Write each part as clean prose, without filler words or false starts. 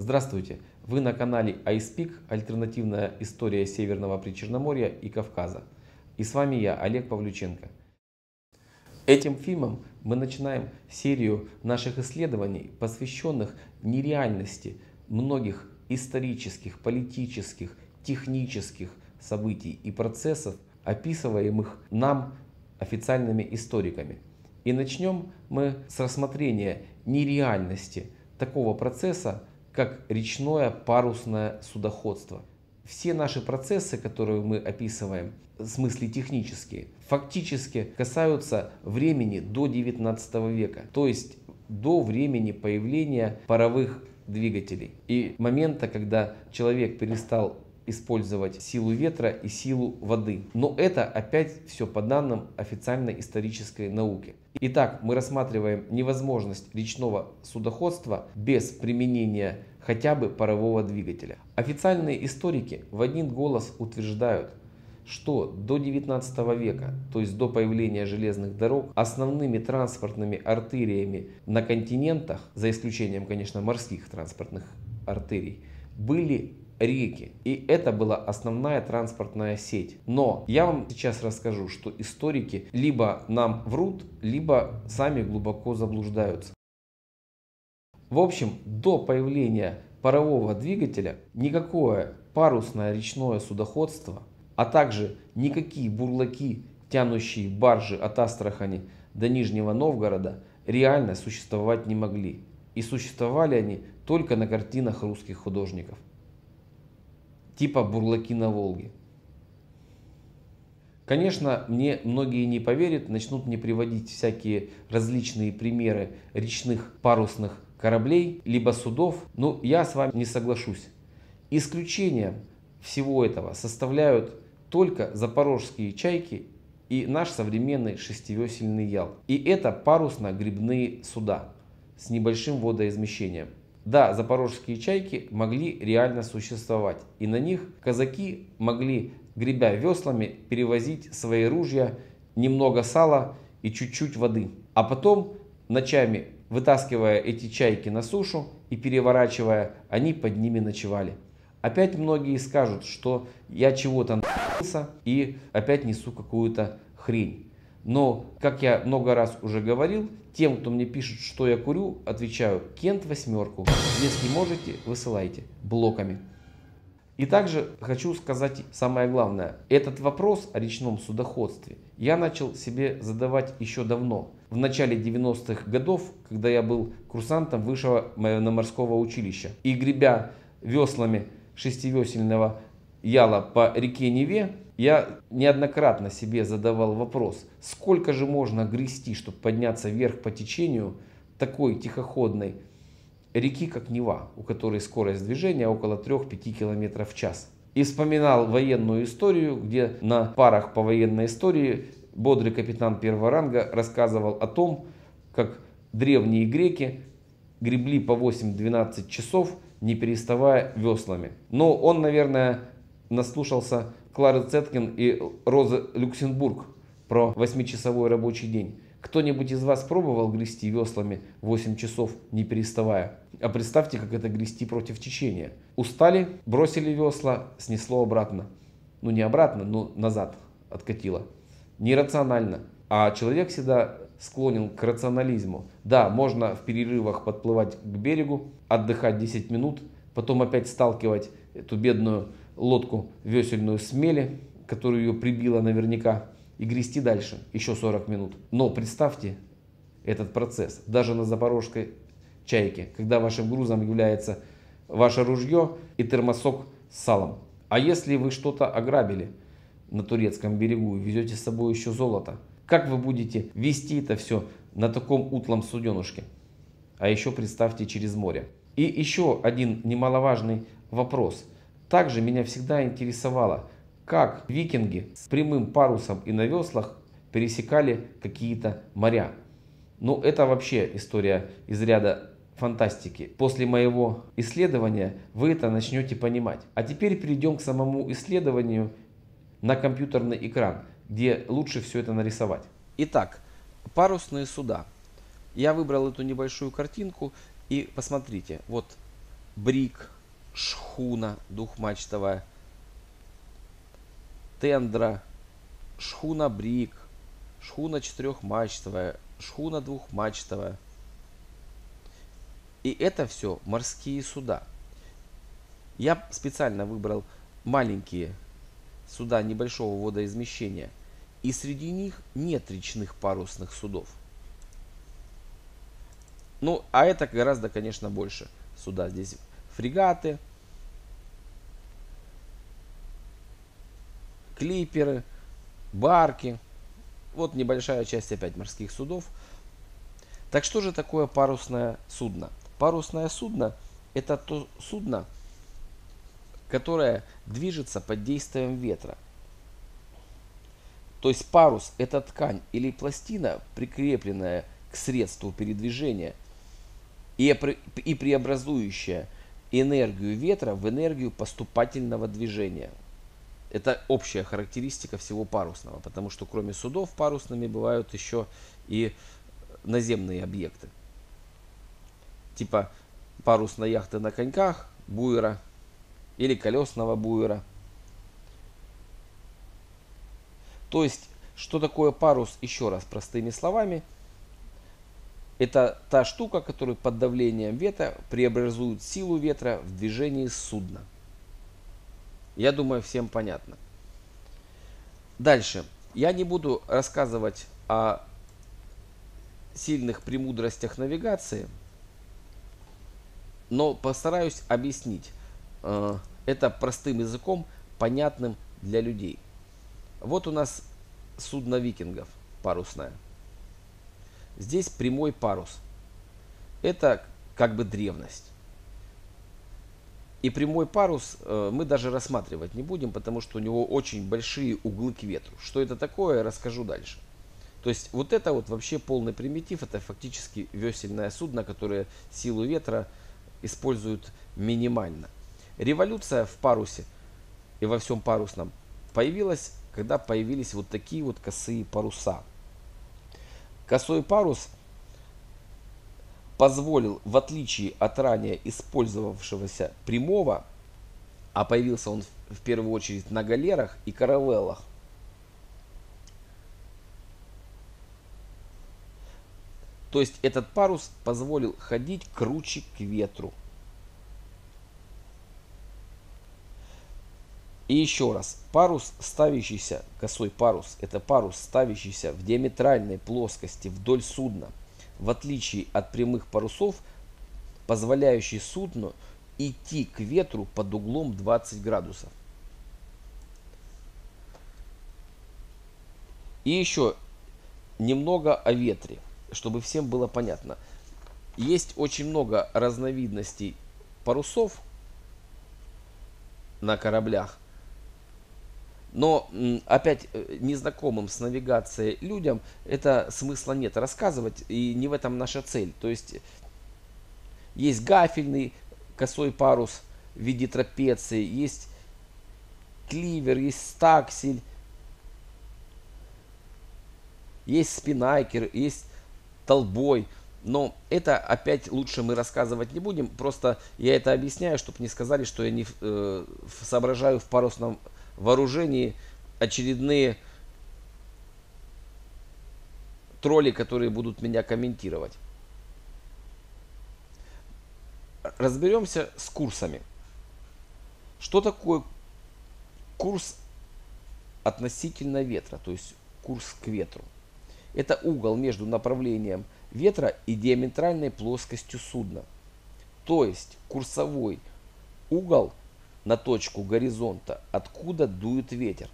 Здравствуйте! Вы на канале АИСПИК, альтернативная история Северного Причерноморья и Кавказа. И с вами я, Олег Павлюченко. Этим фильмом мы начинаем серию наших исследований, посвященных нереальности многих исторических, политических, технических событий и процессов, описываемых нам официальными историками. И начнем мы с рассмотрения нереальности такого процесса, как речное парусное судоходство. Все наши процессы, которые мы описываем, в смысле технические, фактически касаются времени до 19 века, то есть до времени появления паровых двигателей и момента, когда человек перестал использовать силу ветра и силу воды. Но это опять все по данным официальной исторической науки. Итак, мы рассматриваем невозможность речного судоходства без применения хотя бы парового двигателя. Официальные историки в один голос утверждают, что до 19 века, то есть до появления железных дорог, основными транспортными артериями на континентах, за исключением, конечно, морских транспортных артерий, были реки. И это была основная транспортная сеть. Но я вам сейчас расскажу, что историки либо нам врут, либо сами глубоко заблуждаются. В общем, до появления парового двигателя никакое парусное речное судоходство, а также никакие бурлаки, тянущие баржи от Астрахани до Нижнего Новгорода, реально существовать не могли. И существовали они только на картинах русских художников, типа бурлаки на Волге. Конечно, мне многие не поверят, начнут мне приводить всякие различные примеры речных парусных кораблей, либо судов, но я с вами не соглашусь. Исключением всего этого составляют только запорожские чайки и наш современный шестивесельный ял. И это парусно-гребные суда с небольшим водоизмещением. Да, запорожские чайки могли реально существовать, и на них казаки могли, гребя веслами, перевозить свои ружья, немного сала и чуть-чуть воды. А потом, ночами вытаскивая эти чайки на сушу и переворачивая, они под ними ночевали. Опять многие скажут, что я чего-то на***ся и опять несу какую-то хрень. Но, как я много раз уже говорил, тем, кто мне пишет, что я курю, отвечаю: Кент восьмерку. Если можете, высылайте блоками. И также хочу сказать самое главное. Этот вопрос о речном судоходстве я начал себе задавать еще давно, в начале 90-х годов, когда я был курсантом высшего военно-морского училища. И гребя веслами шестивесельного яла по реке Неве, я неоднократно себе задавал вопрос, сколько же можно грести, чтобы подняться вверх по течению такой тихоходной реки, как Нева, у которой скорость движения около 3-5 км в час. И вспоминал военную историю, где на парах по военной истории бодрый капитан первого ранга рассказывал о том, как древние греки гребли по 8-12 часов, не переставая веслами. Но он, наверное, наслушался Клары Цеткин и Розы Люксембург про 8-часовой рабочий день. Кто-нибудь из вас пробовал грести веслами 8 часов не переставая? А представьте, как это грести против течения. Устали, бросили весла, снесло обратно. Ну не обратно, но назад откатило. Нерационально. А человек всегда склонен к рационализму. Да, можно в перерывах подплывать к берегу, отдыхать 10 минут, потом опять сталкивать эту бедную лодку весельную смели, которую ее прибило наверняка, и грести дальше еще 40 минут. Но представьте этот процесс даже на запорожской чайке, когда вашим грузом является ваше ружье и термосок с салом. А если вы что-то ограбили на турецком берегу и везете с собой еще золото, как вы будете вести это все на таком утлом суденушке? А еще представьте через море. И еще один немаловажный вопрос. Также меня всегда интересовало, как викинги с прямым парусом и на веслах пересекали какие-то моря. Ну, это вообще история из ряда фантастики. После моего исследования вы это начнете понимать. А теперь перейдем к самому исследованию на компьютерный экран, где лучше все это нарисовать. Итак, парусные суда. Я выбрал эту небольшую картинку, и посмотрите, вот брик, шхуна двухмачтовая, тендра, шхуна брик, шхуна четырехмачтовая, шхуна двухмачтовая. И это все морские суда. Я специально выбрал маленькие суда небольшого водоизмещения. И среди них нет речных парусных судов. Ну, а это гораздо, конечно, больше суда. Здесь фрегаты, клиперы, барки. Вот небольшая часть опять морских судов. Так что же такое парусное судно? Парусное судно — это то судно, которое движется под действием ветра. То есть парус – это ткань или пластина, прикрепленная к средству передвижения и преобразующая энергию ветра в энергию поступательного движения. Это общая характеристика всего парусного, потому что кроме судов парусными бывают еще и наземные объекты. Типа парусной яхты на коньках, буера или колесного буера. То есть, что такое парус, еще раз простыми словами, это та штука, которая под давлением ветра преобразует силу ветра в движении судна. Я думаю, всем понятно. Дальше. Я не буду рассказывать о сильных премудростях навигации, но постараюсь объяснить это простым языком, понятным для людей. Вот у нас судно викингов парусное. Здесь прямой парус. Это как бы древность. И прямой парус мы даже рассматривать не будем, потому что у него очень большие углы к ветру. Что это такое, я расскажу дальше. То есть вот это вот вообще полный примитив. Это фактически весельное судно, которое силу ветра используют минимально. Революция в парусе и во всем парусном появилась, когда появились вот такие вот косые паруса. Косой парус позволил, в отличие от ранее использовавшегося прямого, а появился он в первую очередь на галерах и каравеллах, то есть этот парус позволил ходить круче к ветру. И еще раз, парус, ставящийся, косой парус, это парус, ставящийся в диаметральной плоскости вдоль судна, в отличие от прямых парусов, позволяющий судну идти к ветру под углом 20 градусов. И еще немного о ветре, чтобы всем было понятно. Есть очень много разновидностей парусов на кораблях. Но опять незнакомым с навигацией людям это смысла нет рассказывать, и не в этом наша цель. То есть есть гафельный косой парус в виде трапеции, есть кливер, есть стаксель, есть спинайкер, есть толбой. Но это опять лучше мы рассказывать не будем. Просто я это объясняю, чтобы не сказали, что я не соображаю в парусном вооружении очередные тролли, которые будут меня комментировать. Разберемся с курсами. Что такое курс относительно ветра, то есть курс к ветру? Это угол между направлением ветра и диаметральной плоскостью судна. То есть курсовой угол на точку горизонта, откуда дует ветер.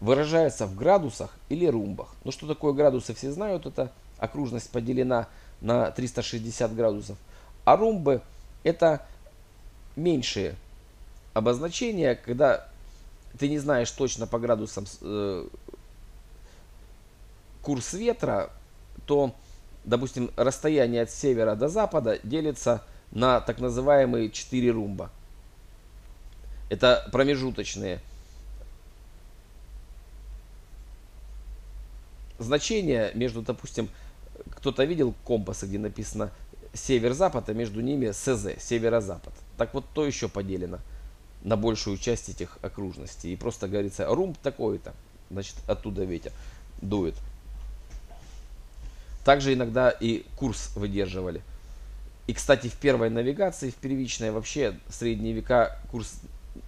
Выражается в градусах или румбах. Ну что такое градусы, все знают. Это окружность поделена на 360 градусов. А румбы — это меньшие обозначения, когда ты не знаешь точно по градусам курс ветра, то, допустим, расстояние от севера до запада делится на так называемые 4 румба. Это промежуточные значения между, допустим, кто-то видел компасы, где написано север-запад, а между ними СЗ, северо-запад. Так вот, то еще поделено на большую часть этих окружностей. И просто говорится, румб такой-то, значит, оттуда ветер дует. Также иногда и курс выдерживали. И, кстати, в первой навигации, в первичной, вообще в средние века курс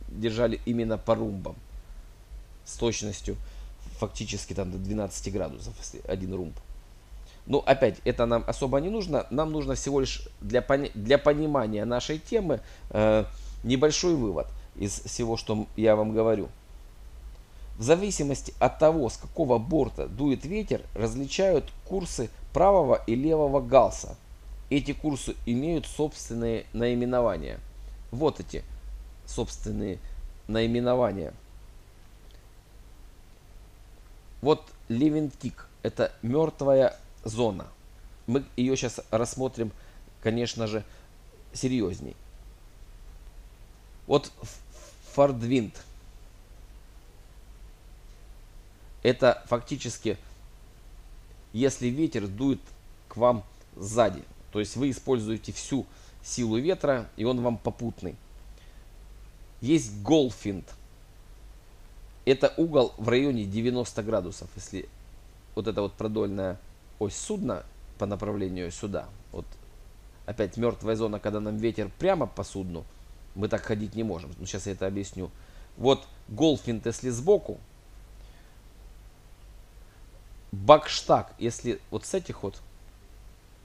держали именно по румбам. С точностью фактически там до 12 градусов, если один румб. Ну, опять, это нам особо не нужно. Нам нужно всего лишь для понимания нашей темы небольшой вывод из всего, что я вам говорю. В зависимости от того, с какого борта дует ветер, различают курсы правого и левого галса. Эти курсы имеют собственные наименования. Вот эти собственные наименования. Вот Левентик, это мертвая зона. Мы ее сейчас рассмотрим, конечно же, серьезней. Вот Фордвинд. Это фактически, если ветер дует к вам сзади. То есть вы используете всю силу ветра, и он вам попутный. Есть Голфинд. Это угол в районе 90 градусов. Если вот эта вот продольная ось судна по направлению сюда. Вот опять мертвая зона, когда нам ветер прямо по судну. Мы так ходить не можем. Но сейчас я это объясню. Вот Голфинд, если сбоку. Бакштаг, если вот с этих вот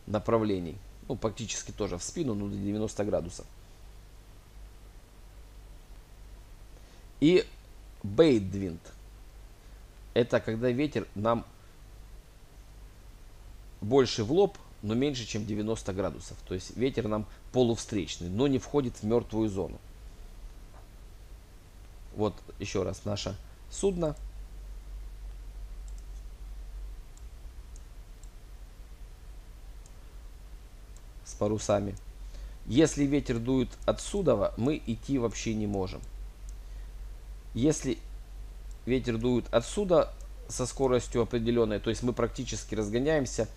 направлений. Ну, практически тоже в спину, но до 90 градусов. И Бейдвинд. Это когда ветер нам больше в лоб, но меньше, чем 90 градусов. То есть ветер нам полувстречный, но не входит в мертвую зону. Вот еще раз наше судно. С парусами. Если ветер дует отсюда, мы идти вообще не можем. Если ветер дует отсюда со скоростью определенной, то есть мы практически разгоняемся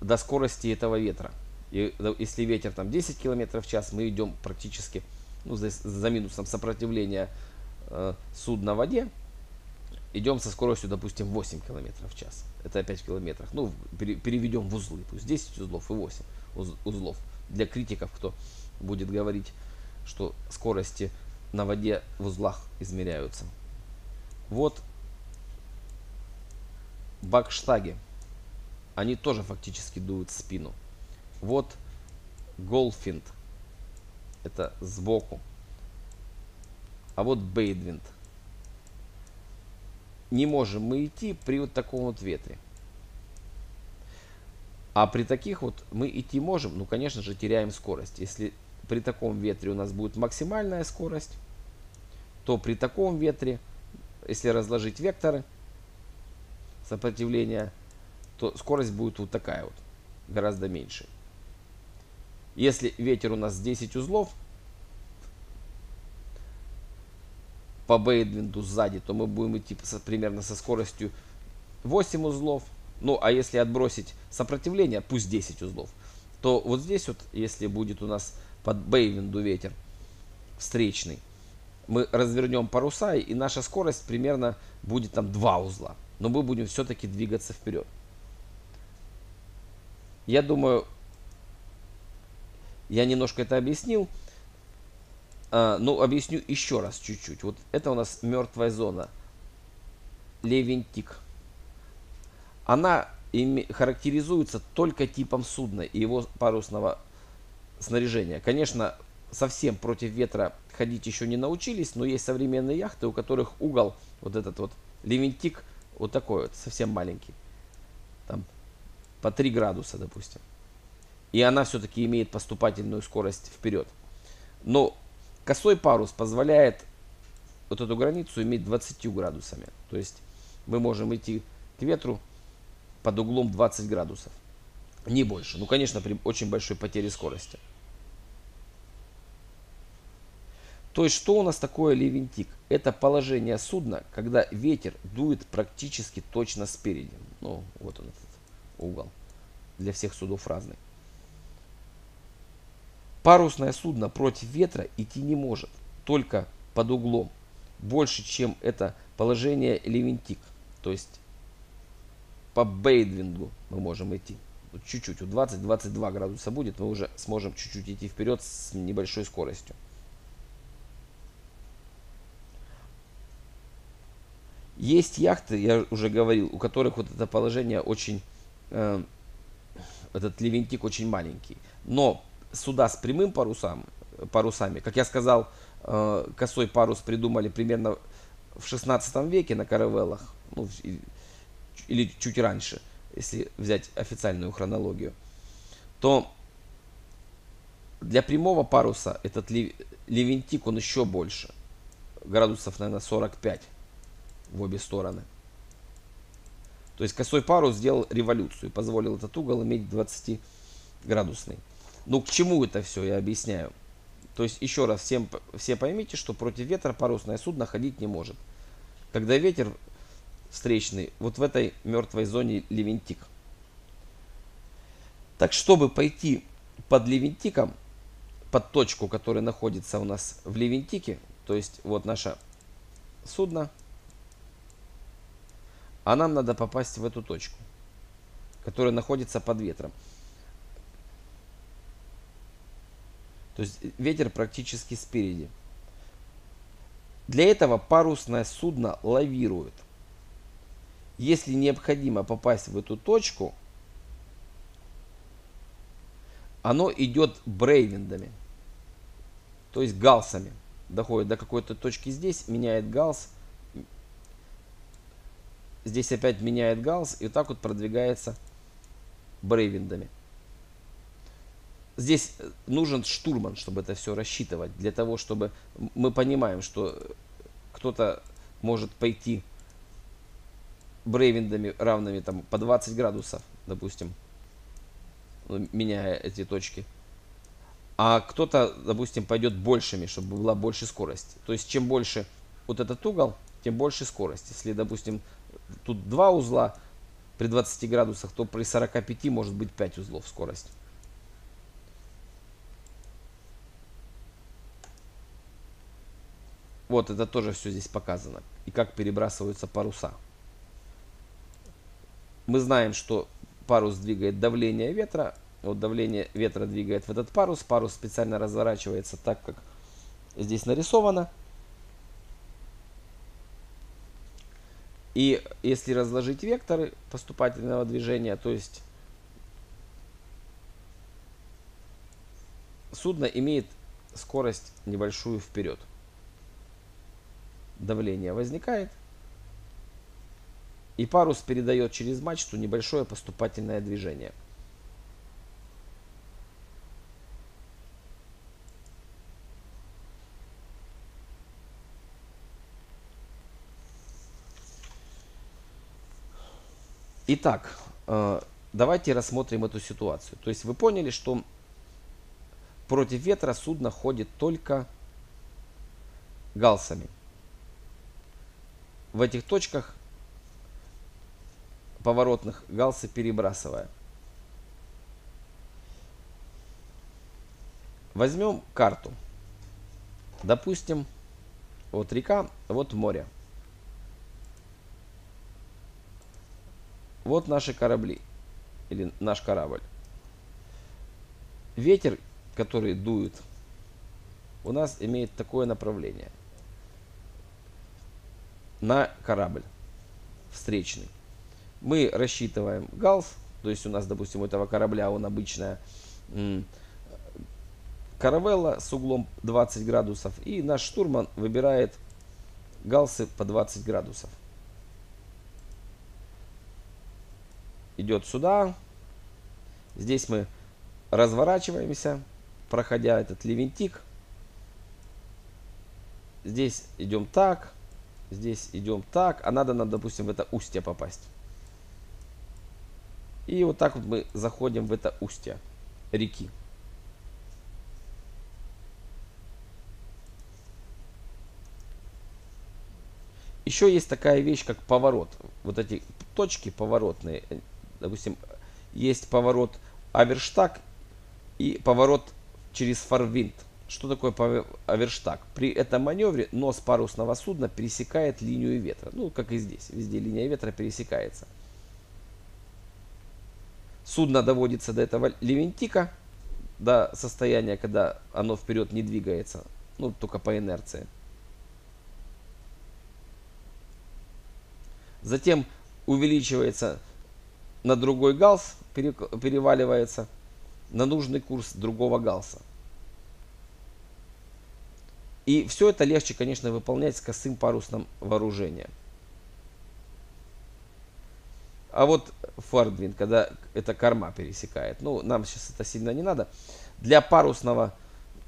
до скорости этого ветра. И если ветер там 10 км в час, мы идем практически, ну, за минусом сопротивления судна в воде, идем со скоростью, допустим, 8 км в час. Это 5 километров. Ну, переведем в узлы. Пусть 10 узлов и 8 узлов. Для критиков, кто будет говорить, что скорости на воде в узлах измеряются. Вот бакштаги. Они тоже фактически дуют в спину. Вот Голфинд. Это сбоку. А вот Бейдвинд. Не можем мы идти при вот таком вот ветре. А при таких вот мы идти можем, ну, конечно же, теряем скорость. Если при таком ветре у нас будет максимальная скорость, то при таком ветре, если разложить векторы сопротивления, то скорость будет вот такая вот, гораздо меньше. Если ветер у нас 10 узлов, по Бейдвинду сзади, то мы будем идти примерно со скоростью 8 узлов. Ну, а если отбросить сопротивление, пусть 10 узлов, то вот здесь вот, если будет у нас под Бейдвинду ветер встречный, мы развернем паруса, и наша скорость примерно будет там 2 узла. Но мы будем все-таки двигаться вперед. Я думаю, я немножко это объяснил. Ну, объясню еще раз чуть-чуть. Вот это у нас мертвая зона. Левентик. Она характеризуется только типом судна и его парусного снаряжения. Конечно, совсем против ветра ходить еще не научились, но есть современные яхты, у которых угол, вот этот вот, Левентик, вот такой вот, совсем маленький. Там по 3 градуса, допустим. И она все-таки имеет поступательную скорость вперед. Но косой парус позволяет вот эту границу иметь 20 градусами. То есть мы можем идти к ветру под углом 20 градусов. Не больше. Ну, конечно, при очень большой потере скорости. То есть что у нас такое Левентик? Это положение судна, когда ветер дует практически точно спереди. Ну, вот он этот угол. Для всех судов разный. Парусное судно против ветра идти не может, только под углом. Больше, чем это положение левентик, то есть по бейдвингу мы можем идти. Чуть-чуть, у 20-22 градуса будет, мы уже сможем чуть-чуть идти вперед с небольшой скоростью. Есть яхты, я уже говорил, у которых вот это положение очень, этот левентик очень маленький. Но суда с прямым парусами, как я сказал, косой парус придумали примерно в 16 веке на каравеллах, ну, или чуть раньше, если взять официальную хронологию, то для прямого паруса этот левентик, он еще больше, градусов, наверное, 45 в обе стороны. То есть косой парус сделал революцию, позволил этот угол иметь 20-градусный. Ну, к чему это все, я объясняю. То есть, еще раз, все поймите, что против ветра парусное судно ходить не может. Когда ветер встречный, вот в этой мертвой зоне левентик. Так, чтобы пойти под левентиком, под точку, которая находится у нас в левентике, то есть вот наше судно, а нам надо попасть в эту точку, которая находится под ветром. То есть ветер практически спереди. Для этого парусное судно лавирует. Если необходимо попасть в эту точку, оно идет брейвиндами, то есть галсами. Доходит до какой-то точки здесь, меняет галс. Здесь опять меняет галс и вот так вот продвигается брейвиндами. Здесь нужен штурман, чтобы это все рассчитывать. Для того, чтобы мы понимаем, что кто-то может пойти брейвиндами равными там, по 20 градусов, допустим, меняя эти точки. А кто-то, допустим, пойдет большими, чтобы была больше скорость. То есть, чем больше вот этот угол, тем больше скорость. Если, допустим, тут 2 узла при 20 градусах, то при 45 может быть 5 узлов скорость. Вот это тоже все здесь показано. И как перебрасываются паруса. Мы знаем, что парус двигает давление ветра. Вот давление ветра двигает в этот парус. Парус специально разворачивается так, как здесь нарисовано. И если разложить векторы поступательного движения, то есть судно имеет скорость небольшую вперед. Давление возникает, и парус передает через мачту небольшое поступательное движение. Итак, давайте рассмотрим эту ситуацию. То есть вы поняли, что против ветра судно ходит только галсами. В этих точках поворотных галсы перебрасывая. Возьмем карту. Допустим, вот река, вот море. Вот наши корабли или наш корабль. Ветер, который дует, у нас имеет такое направление. На корабль встречный. Мы рассчитываем галс, то есть у нас, допустим, у этого корабля он обычная каравелла с углом 20 градусов, и наш штурман выбирает галсы по 20 градусов. Идет сюда. Здесь мы разворачиваемся, проходя этот левентик. Здесь идем так. Здесь идем так, а надо нам, допустим, в это устье попасть. И вот так вот мы заходим в это устье реки. Еще есть такая вещь, как поворот. Вот эти точки поворотные. Допустим, есть поворот Аверштаг и поворот через форвинт. Что такое оверштаг? При этом маневре нос парусного судна пересекает линию ветра. Ну, как и здесь. Везде линия ветра пересекается. Судно доводится до этого левентика, до состояния, когда оно вперед не двигается. Ну, только по инерции. Затем увеличивается на другой галс, переваливается на нужный курс другого галса. И все это легче, конечно, выполнять с косым парусным вооружением. А вот форвинд, когда эта корма пересекает. Ну, нам сейчас это сильно не надо. Для парусного,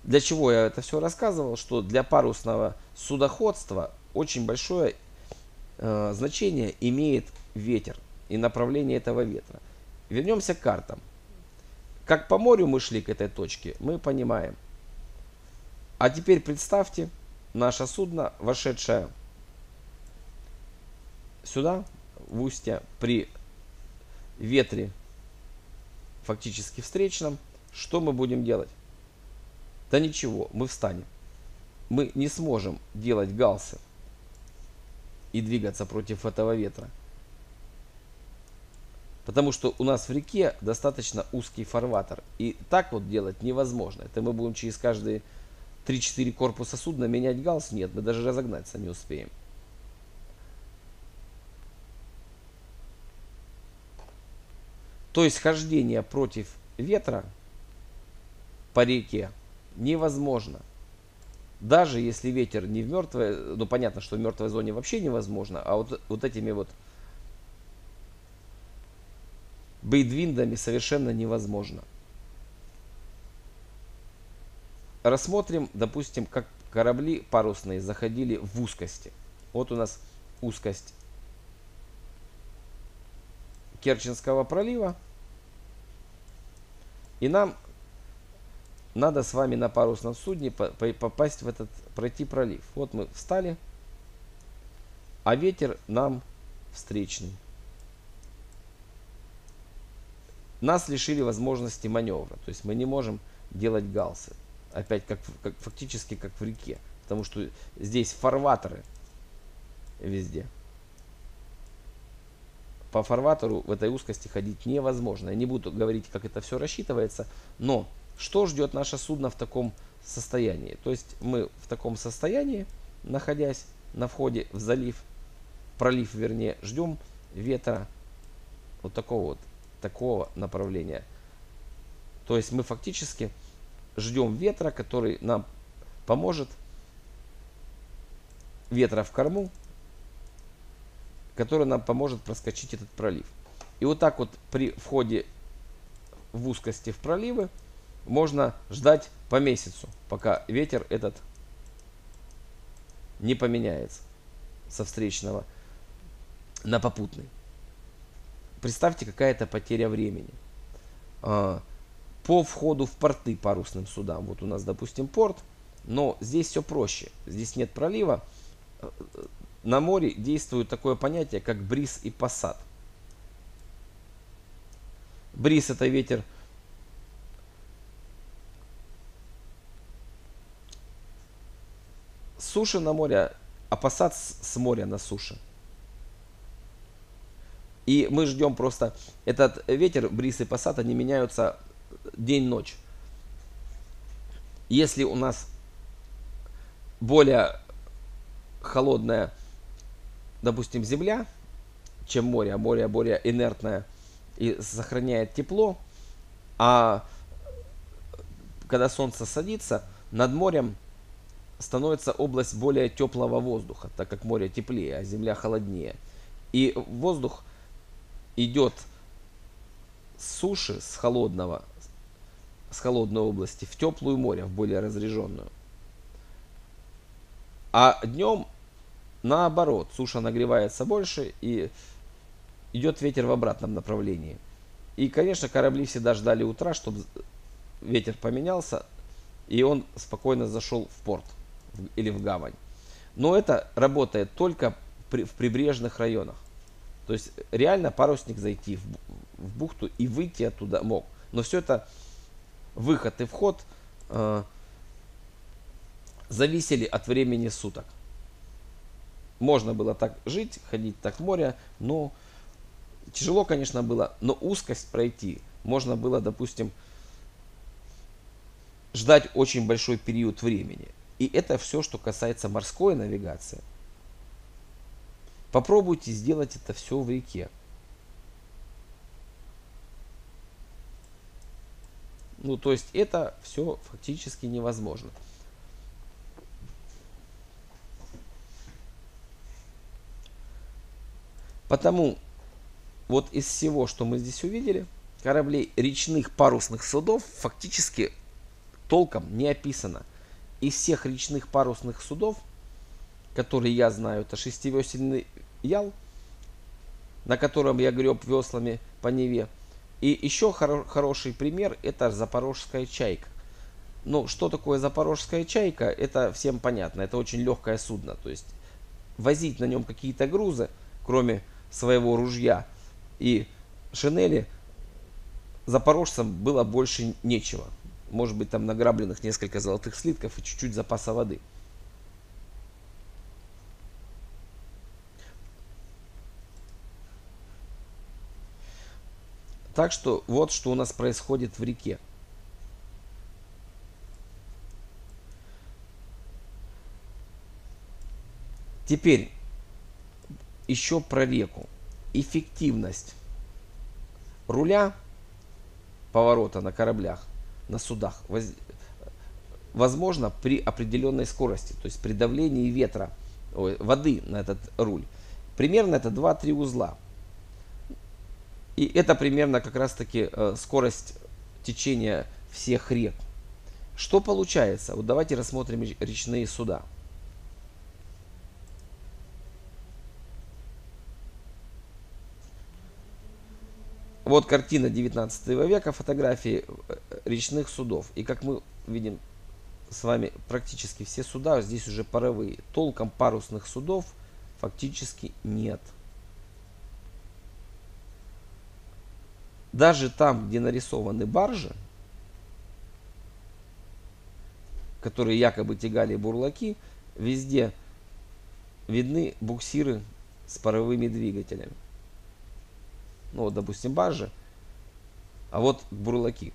для чего я это все рассказывал, что для парусного судоходства очень большое значение имеет ветер и направление этого ветра. Вернемся к картам. Как по морю мы шли к этой точке, мы понимаем. А теперь представьте наше судно, вошедшее сюда, в устье, при ветре фактически встречном. Что мы будем делать? Да ничего, мы встанем. Мы не сможем делать галсы и двигаться против этого ветра. Потому что у нас в реке достаточно узкий фарватер. И так вот делать невозможно. Это мы будем через каждые 3-4 корпуса судна менять галс? Нет, мы даже разогнаться не успеем. То есть хождение против ветра по реке невозможно. Даже если ветер не в мертвой, ну понятно, что в мертвой зоне вообще невозможно, а вот этими вот бейдвиндами совершенно невозможно. Рассмотрим, допустим, как корабли парусные заходили в узкости. Вот у нас узкость Керченского пролива. И нам надо с вами на парусном судне попасть в этот, пройти пролив. Вот мы встали, а ветер нам встречный. Нас лишили возможности маневра. То есть мы не можем делать галсы. Опять как фактически как в реке. Потому что здесь фарватеры везде. По фарватеру в этой узкости ходить невозможно. Я не буду говорить, как это все рассчитывается. Но что ждет наше судно в таком состоянии? То есть мы в таком состоянии, находясь на входе в залив, пролив вернее, ждем ветра вот такого направления. То есть мы фактически ждем ветра, который нам поможет, ветра в корму, который нам поможет проскочить этот пролив. И вот так вот при входе в узкости в проливы можно ждать по месяцу, пока ветер этот не поменяется со встречного на попутный. Представьте, какая это потеря времени. По входу в порты парусным судам. Вот у нас, допустим, порт, но здесь все проще. Здесь нет пролива. На море действует такое понятие, как бриз и пассат. Бриз – это ветер с суши на море, а пассат с моря на суше. И мы ждем просто этот ветер, бриз и пассат, они меняются день-ночь. Если у нас более холодная, допустим, земля, чем море, а море более инертное и сохраняет тепло, а когда солнце садится, над морем становится область более теплого воздуха, так как море теплее, а земля холоднее. И воздух идет с суши, с холодной области в теплую море, в более разреженную. А днем наоборот, суша нагревается больше и идет ветер в обратном направлении. И, конечно, корабли всегда ждали утра, чтобы ветер поменялся и он спокойно зашел в порт или в гавань. Но это работает только в прибрежных районах. То есть реально парусник зайти в бухту и выйти оттуда мог. Но все это выход и вход зависели от времени суток. Можно было так жить, ходить так в море, но тяжело, конечно, было, но узкость пройти можно было, допустим, ждать очень большой период времени. И это все, что касается морской навигации. Попробуйте сделать это все в реке. Ну, то есть это все фактически невозможно. Потому вот из всего, что мы здесь увидели, кораблей речных парусных судов фактически толком не описано. Из всех речных парусных судов, которые я знаю, это шестивесельный ял, на котором я греб веслами по Неве. И еще хороший пример — это запорожская чайка. Ну, что такое запорожская чайка, это всем понятно. Это очень легкое судно. То есть возить на нем какие-то грузы, кроме своего ружья и шинели, запорожцам было больше нечего. Может быть, там награбленных несколько золотых слитков и чуть-чуть запаса воды. Так что вот что у нас происходит в реке. Теперь еще про реку. Эффективность руля, поворота на кораблях, на судах, возможно при определенной скорости, то есть при давлении ветра, воды на этот руль. Примерно это 2-3 узла. И это примерно как раз таки скорость течения всех рек. Что получается? Вот давайте рассмотрим речные суда. Вот картина 19 века, фотографии речных судов. И как мы видим с вами, практически все суда здесь уже паровые. Толком парусных судов фактически нет. Даже там, где нарисованы баржи, которые якобы тягали бурлаки, везде видны буксиры с паровыми двигателями. Ну, вот, допустим, баржи, а вот бурлаки.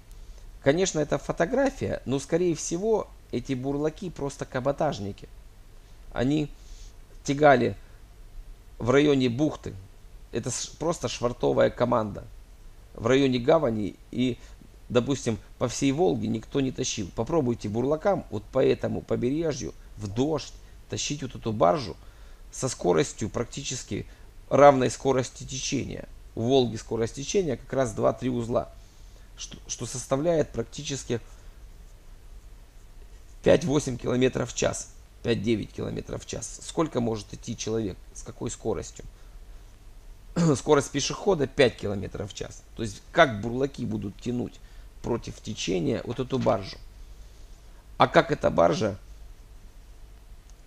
Конечно, это фотография, но, скорее всего, эти бурлаки просто каботажники. Они тягали в районе бухты. Это просто швартовая команда. В районе гавани и, допустим, по всей Волге никто не тащил. Попробуйте бурлакам вот по этому побережью в дождь тащить вот эту баржу со скоростью практически равной скорости течения. У Волги скорость течения как раз 2-3 узла, что составляет практически 5-8 км в час, 5-9 км в час. Сколько может идти человек, с какой скоростью? Скорость пешехода 5 км в час. То есть как бурлаки будут тянуть против течения вот эту баржу? А как эта баржа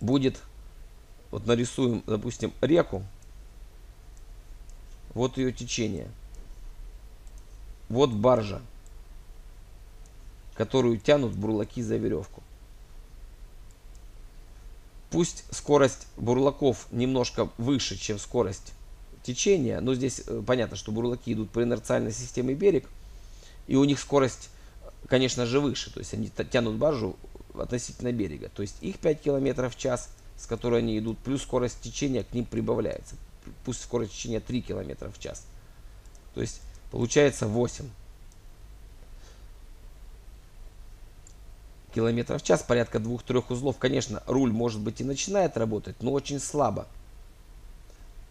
будет, вот нарисуем, допустим, реку, вот ее течение, вот баржа, которую тянут бурлаки за веревку. Пусть скорость бурлаков немножко выше, чем скорость течения, но здесь понятно, что бурлаки идут по инерциальной системе берег, и у них скорость, конечно же, выше, то есть они тянут баржу относительно берега, то есть их 5 км в час, с которой они идут, плюс скорость течения к ним прибавляется, пусть скорость течения 3 км в час, то есть получается 8 км в час, порядка 2-3 узлов. Конечно, руль может быть и начинает работать, но очень слабо.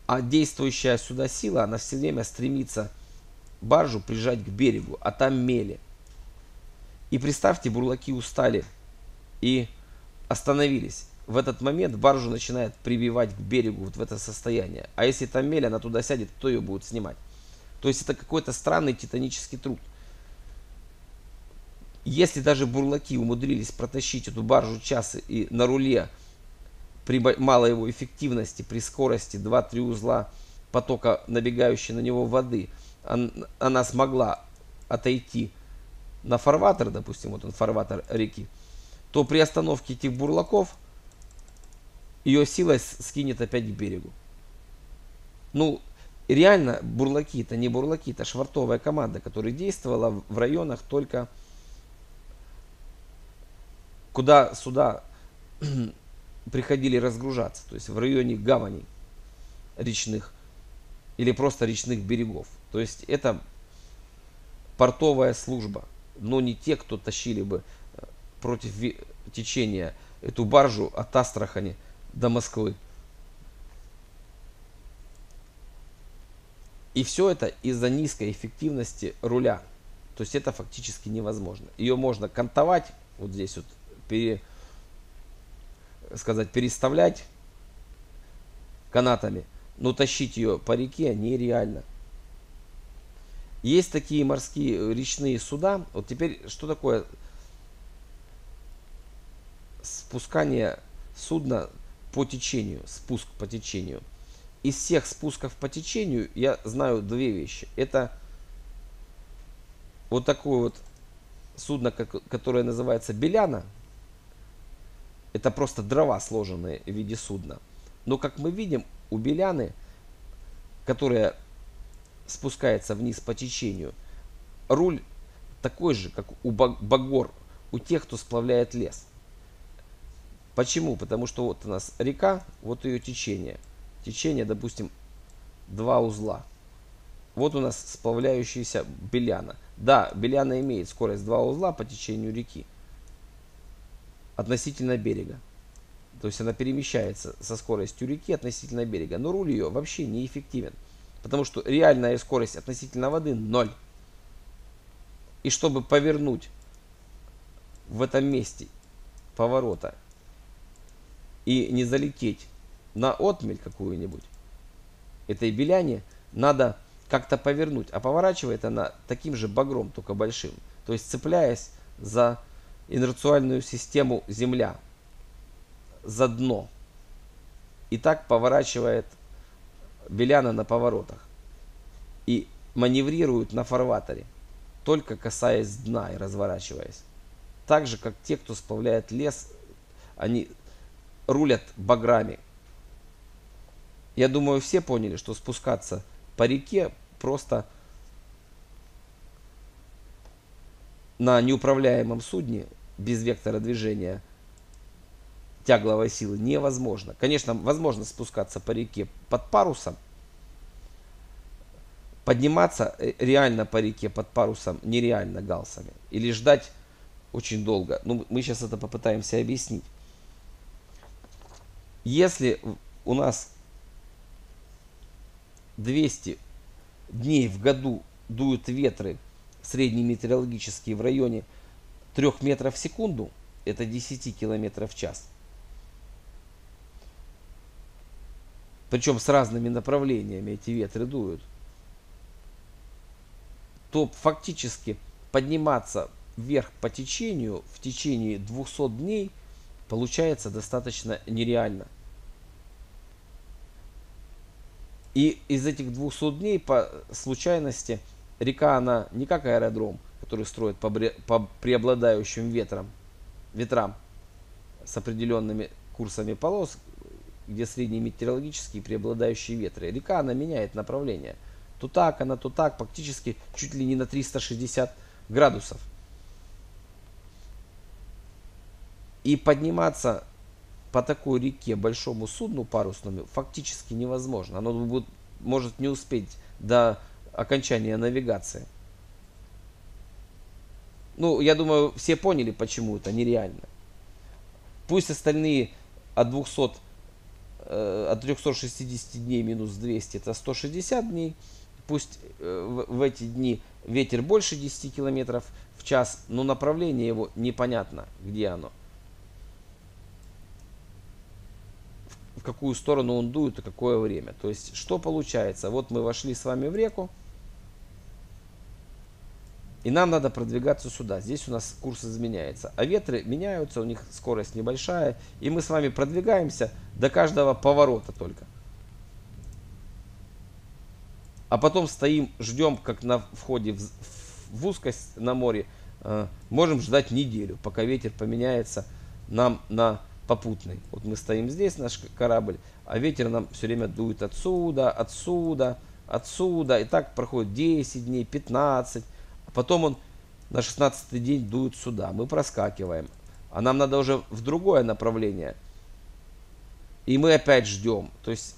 А действующая сюда сила, она все время стремится баржу прижать к берегу, а там мели. И представьте, бурлаки устали и остановились. В этот момент баржу начинает прибивать к берегу вот в это состояние. А если там мель, она туда сядет, кто ее будет снимать? То есть это какой-то странный титанический труд. Если даже бурлаки умудрились протащить эту баржу час и на руле, при малой его эффективности, при скорости 2-3 узла потока набегающей на него воды, она смогла отойти на фарватер, допустим, вот он фарватер реки, то при остановке этих бурлаков ее сила скинет опять к берегу. Ну, реально, бурлаки, это не бурлаки, это швартовая команда, которая действовала в районах только, куда суда приходили разгружаться, то есть в районе гаваней речных или просто речных берегов. То есть это портовая служба, но не те, кто тащили бы против течения эту баржу от Астрахани до Москвы. И все это из-за низкой эффективности руля. То есть это фактически невозможно. Ее можно кантовать, вот здесь вот переставлять канатами, но тащить ее по реке нереально. Есть такие морские речные суда. Вот теперь что такое спускание судна по течению, спуск по течению? Из всех спусков по течению я знаю две вещи. Это вот такое вот судно, которое называется «Беляна». Это просто дрова, сложенные в виде судна. Но, как мы видим, у «Беляны», которая спускается вниз по течению, руль такой же, как у «Багор», у тех, кто сплавляет лес. Почему? Потому что вот у нас река, вот ее течение. Течение, допустим, два узла. Вот у нас сплавляющаяся «Беляна». Да, «Беляна» имеет скорость 2 узла по течению реки относительно берега. То есть она перемещается со скоростью реки относительно берега. Но руль ее вообще неэффективен, потому что реальная скорость относительно воды 0. И чтобы повернуть в этом месте поворота и не залететь на отмель какую-нибудь этой «Беляне», надо как-то повернуть. А поворачивает она таким же багром, только большим. То есть цепляясь за инерциальную систему земля, за дно. И так поворачивает «Беляна» на поворотах. И маневрирует на фарватере, только касаясь дна и разворачиваясь. Так же, как те, кто сплавляет лес, они рулят баграми. Я думаю, все поняли, что спускаться по реке просто на неуправляемом судне без вектора движения тягловой силы невозможно. Конечно, возможно спускаться по реке под парусом. Подниматься реально по реке под парусом нереально галсами. Или ждать очень долго. Ну, мы сейчас это попытаемся объяснить. Если у нас 200 дней в году дуют ветры средние метеорологические в районе 3 метров в секунду, это 10 километров в час, причем с разными направлениями эти ветры дуют, то фактически подниматься вверх по течению в течение 200 дней получается достаточно нереально. И из этих 200 дней по случайности река, она не как аэродром, который строит по преобладающим ветрам с определенными курсами полос, где средние метеорологические преобладающие ветры. Река, она меняет направление. То так, она то так, практически чуть ли не на 360 градусов. И подниматься по такой реке большому судну парусному фактически невозможно. Оно может не успеть до окончания навигации. Ну, я думаю, все поняли, почему это нереально. Пусть остальные от 360 дней минус 200 это 160 дней. Пусть в эти дни ветер больше 10 километров в час, но направление его непонятно, где оно. В какую сторону он дует и какое время. То есть, что получается? Вот мы вошли с вами в реку, и нам надо продвигаться сюда. Здесь у нас курс изменяется, а ветры меняются, у них скорость небольшая, и мы с вами продвигаемся до каждого поворота только. А потом стоим, ждем, как на входе в узкость на море можем ждать неделю, пока ветер поменяется нам на попутный. Вот мы стоим здесь, наш корабль, а ветер нам все время дует отсюда, отсюда, отсюда. И так проходит 10 дней, 15. А потом он на 16-й день дует сюда. Мы проскакиваем. А нам надо уже в другое направление. И мы опять ждем. То есть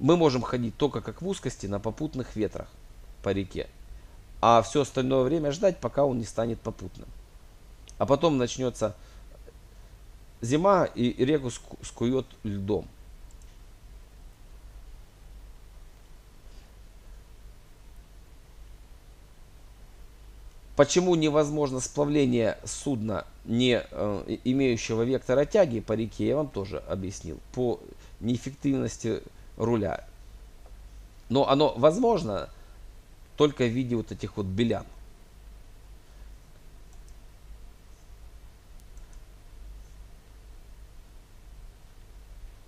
мы можем ходить только как в узкости на попутных ветрах по реке. А все остальное время ждать, пока он не станет попутным. А потом начнется зима, и реку скует льдом. Почему невозможно сплавление судна, не имеющего вектора тяги по реке, я вам тоже объяснил. По неэффективности руля. Но оно возможно только в виде вот этих вот белян.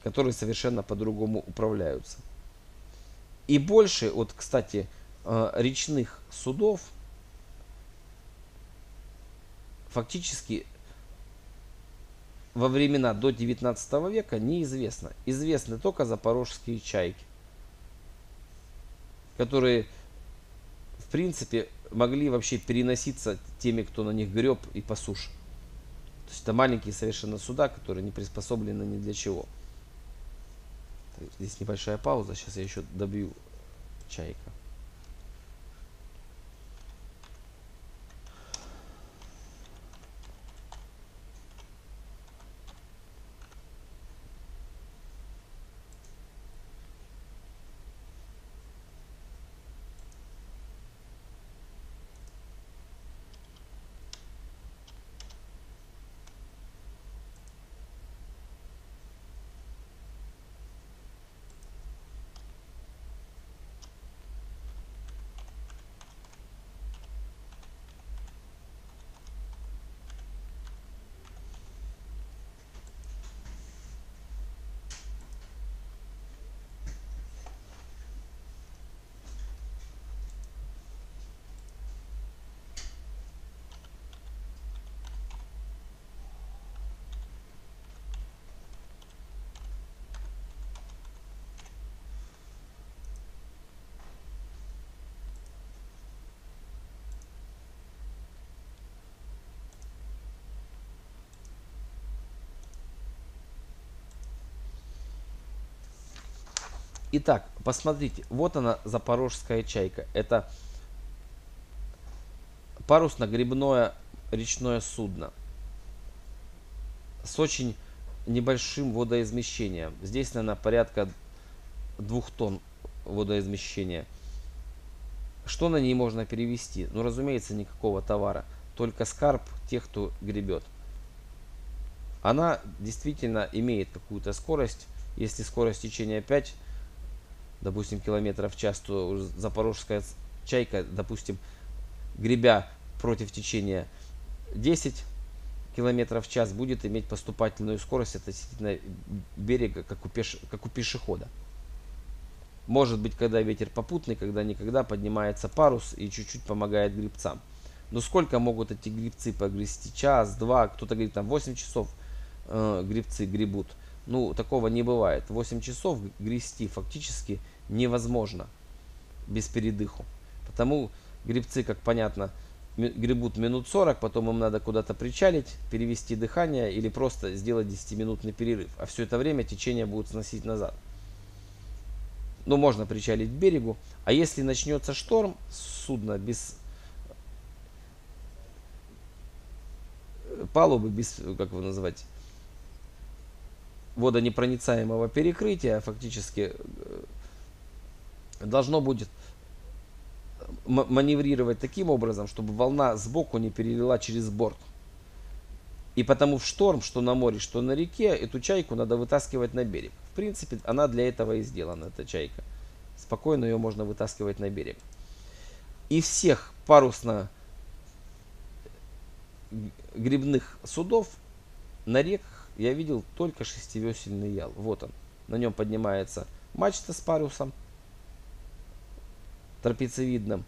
Которые совершенно по-другому управляются. И больше, вот, кстати, речных судов фактически во времена до 19 века неизвестно. Известны только запорожские чайки, которые, в принципе, могли вообще переноситься теми, кто на них греб и по суше. То есть это маленькие совершенно суда, которые не приспособлены ни для чего. Здесь небольшая пауза, сейчас я еще добью чайка. Итак, посмотрите, вот она, запорожская чайка. Это парусно-гребное речное судно с очень небольшим водоизмещением. Здесь, наверное, порядка 2 тонн водоизмещения. Что на ней можно перевести? Ну, разумеется, никакого товара, только скарб тех, кто гребет. Она действительно имеет какую-то скорость. Если скорость течения 5, допустим, километров в час, то запорожская чайка, допустим, гребя против течения 10 километров в час, будет иметь поступательную скорость относительно берега, как у пешехода. Может быть, когда ветер попутный, когда-никогда поднимается парус и чуть-чуть помогает гребцам. Но сколько могут эти гребцы погрести? Час, два, кто-то говорит, там 8 часов гребцы гребут. Ну, такого не бывает. 8 часов грести фактически невозможно без передыху. Потому гребцы, как понятно, гребут минут 40, потом им надо куда-то причалить, перевести дыхание или просто сделать 10-минутный перерыв. А все это время течение будут сносить назад. Ну, можно причалить к берегу. А если начнется шторм, судно без палубы, без, как его назвать, водонепроницаемого перекрытия фактически должно будет маневрировать таким образом, чтобы волна сбоку не перелила через борт. И потому в шторм, что на море, что на реке, эту чайку надо вытаскивать на берег. В принципе, она для этого и сделана, эта чайка. Спокойно ее можно вытаскивать на берег. И всех парусно-гребных судов на реках я видел только шестивесельный ял. Вот он. На нем поднимается мачта с парусом трапециевидным.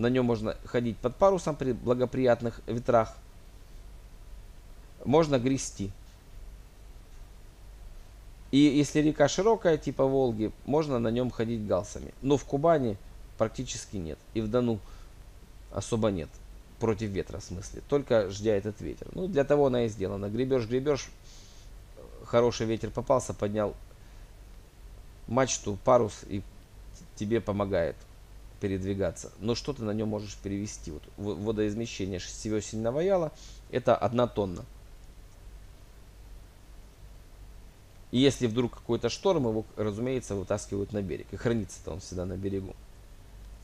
На нем можно ходить под парусом при благоприятных ветрах. Можно грести. И если река широкая, типа Волги, можно на нем ходить галсами. Но в Кубани практически нет. И в Дону особо нет. Против ветра, в смысле. Только ждя этот ветер. Ну, для того она и сделана. Гребешь, гребешь. Хороший ветер попался, поднял мачту, парус, и тебе помогает передвигаться. Но что ты на нем можешь перевести? Вот водоизмещение шестивесельного яла — это 1 тонна. И если вдруг какой-то шторм, его, разумеется, вытаскивают на берег. И хранится-то он всегда на берегу.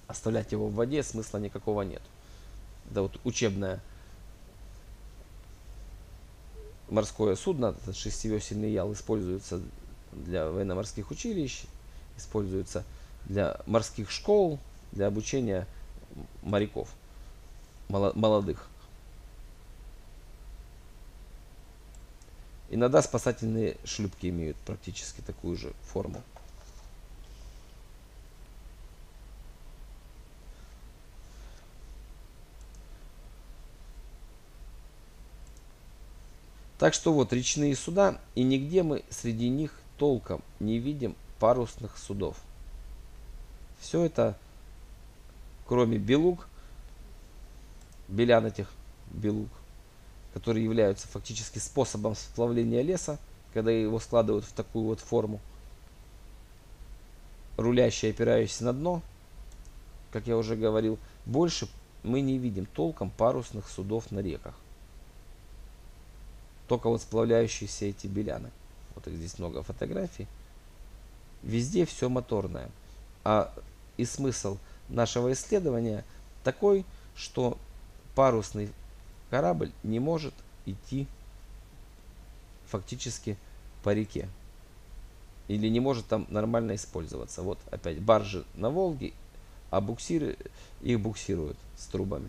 Оставлять его в воде смысла никакого нет. Это вот учебное морское судно, этот шестивесельный ял, используется для военно-морских училищ, используется для морских школ, для обучения моряков молодых. Иногда спасательные шлюпки имеют практически такую же форму. Так что вот речные суда, и нигде мы среди них толком не видим парусных судов. Все это, кроме белуг, белян этих, белуг, которые являются фактически способом сплавления леса, когда его складывают в такую вот форму, рулящие, опирающиеся на дно, как я уже говорил, больше мы не видим толком парусных судов на реках. Только вот сплавляющиеся эти беляны. Вот их здесь много фотографий. Везде все моторное. А и смысл нашего исследования такой, что парусный корабль не может идти фактически по реке. Или не может там нормально использоваться. Вот опять баржи на Волге, а буксиры их буксируют с трубами.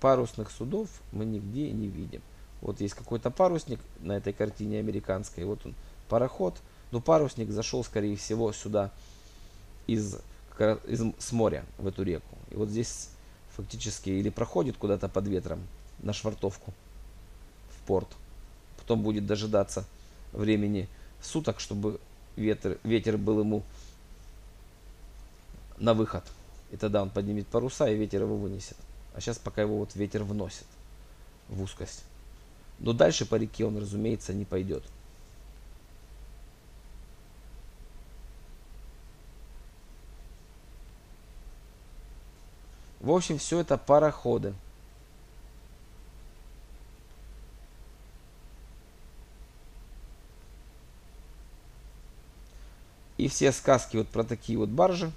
Парусных судов мы нигде не видим. Вот есть какой-то парусник на этой картине американской. Вот он, пароход. Но парусник зашел, скорее всего, сюда с моря в эту реку. И вот здесь фактически или проходит куда-то под ветром на швартовку в порт. Потом будет дожидаться времени суток, чтобы ветер был ему на выход. И тогда он поднимет паруса, и ветер его вынесет. А сейчас пока его вот ветер вносит в узкость. Но дальше по реке он, разумеется, не пойдет. В общем, все это пароходы. И все сказки вот про такие вот баржи,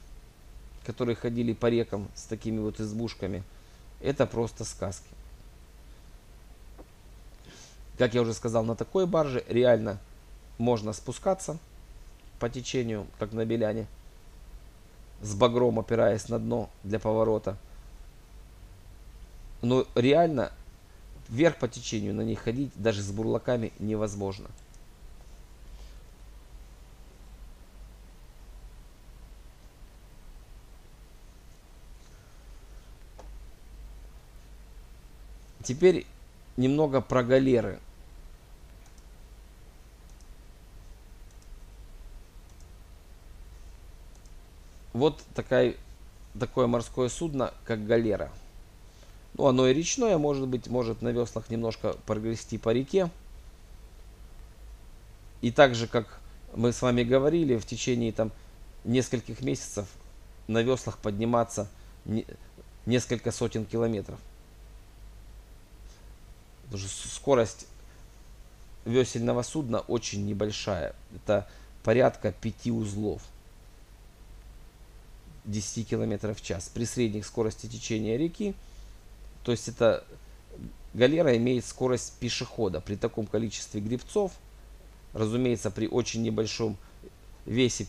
которые ходили по рекам с такими вот избушками, это просто сказки. Как я уже сказал, на такой барже реально можно спускаться по течению, как на беляне, с багром опираясь на дно для поворота. Но реально вверх по течению на ней ходить даже с бурлаками невозможно. Теперь немного про галеры. Вот такое морское судно, как галера. Ну, оно и речное, может быть, может на веслах немножко прогрести по реке. И так же, как мы с вами говорили, в течение там нескольких месяцев на веслах подниматься несколько сотен километров. Потому что скорость весельного судна очень небольшая. Это порядка 5 узлов. 10 км в час. При средних скорости течения реки. То есть это галера имеет скорость пешехода. При таком количестве гребцов, разумеется, при очень небольшом весе,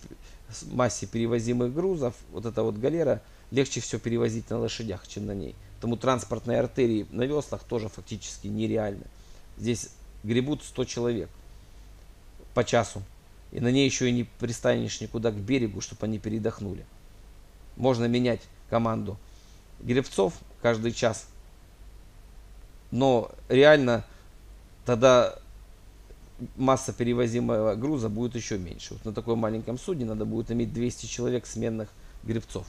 массе перевозимых грузов, вот эта вот галера легче всего перевозить на лошадях, чем на ней. Поэтому транспортные артерии на веслах тоже фактически нереально. Здесь гребут 100 человек по часу. И на ней еще и не пристанешь никуда к берегу, чтобы они передохнули. Можно менять команду гребцов каждый час. Но реально тогда масса перевозимого груза будет еще меньше. Вот на таком маленьком судне надо будет иметь 200 человек сменных гребцов.